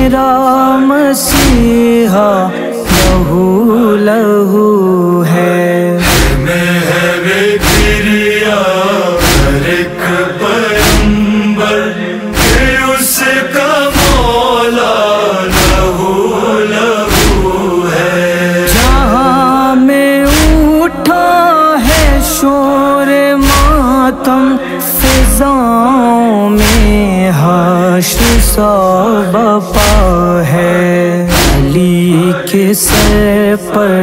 मेरा मसीहा लहू लहू है। फिजाओं में हाशर सा बपा है। अली के सर पर,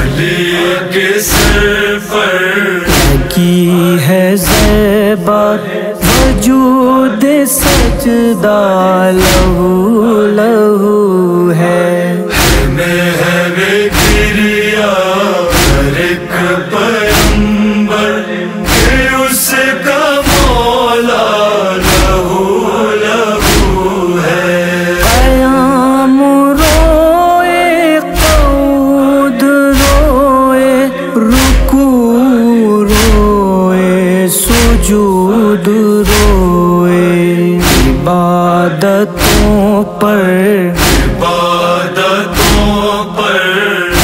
अली के सर पर लगी है ज़ेबा वजूद सजदा लहू लहू है। सुजूद रोए इबादतों पर, इबादतों पर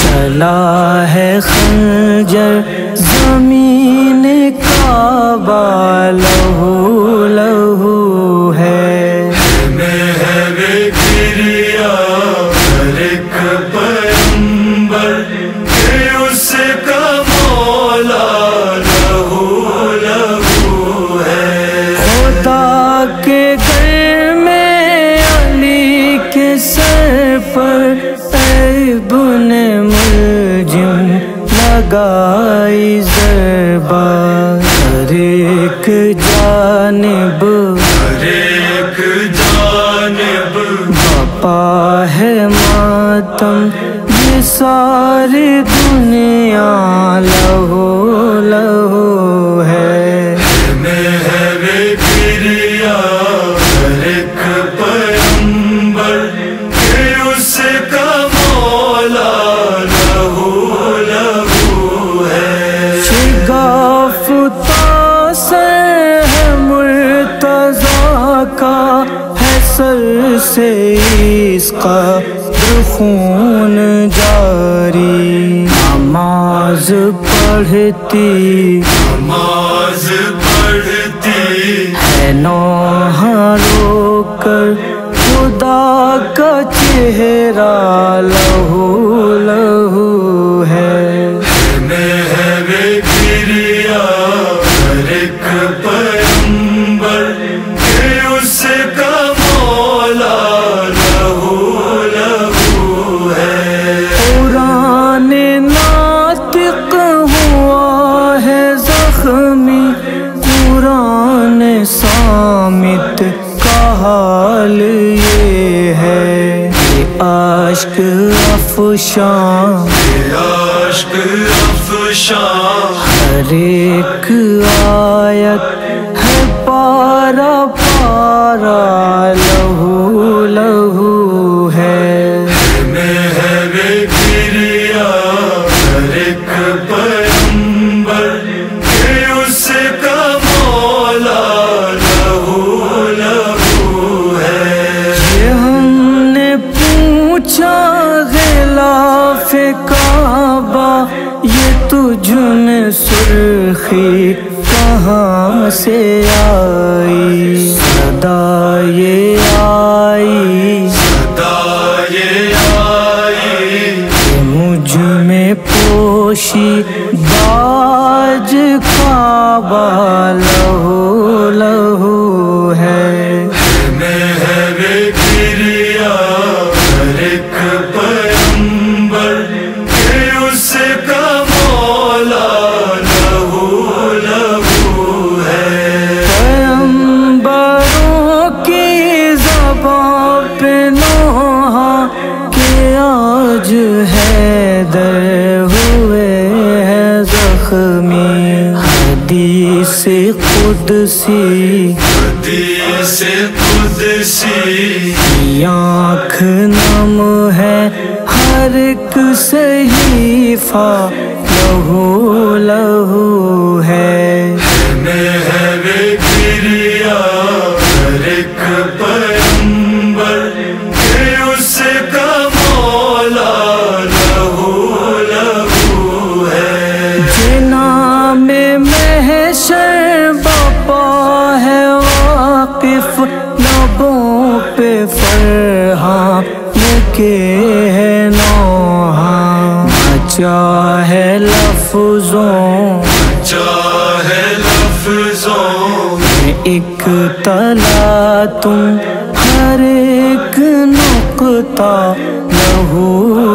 चला है खंजर ज़मीन काबा लहू लहू है। लगाई ज़रबा हर एक जानिब बपा है मातम ये सारी दुनिया लहू लहू है। सर से इसका खून जारी नमाज पढ़ती, नमाज पढ़ती है नौहा रोकर खुदा का चेहरा लहू लहू है। सामित का हाल ये है आश्क अफशा, आश्क अफशा हर एक आयत है पारा पारा लहू लहू है। तुझने सुर्खी कहाँ से आई सदा ये आई, सदा ये आई मुझ में पोशी बाज काबा लहू लहू है। कुदसी, हदीसे कुदसी आँख नम है हर एक सहीफा लहू लहू है। हर एक पैगंबर चाहे लफ्जों में एक तला तुम हर एक नुक्ता लहू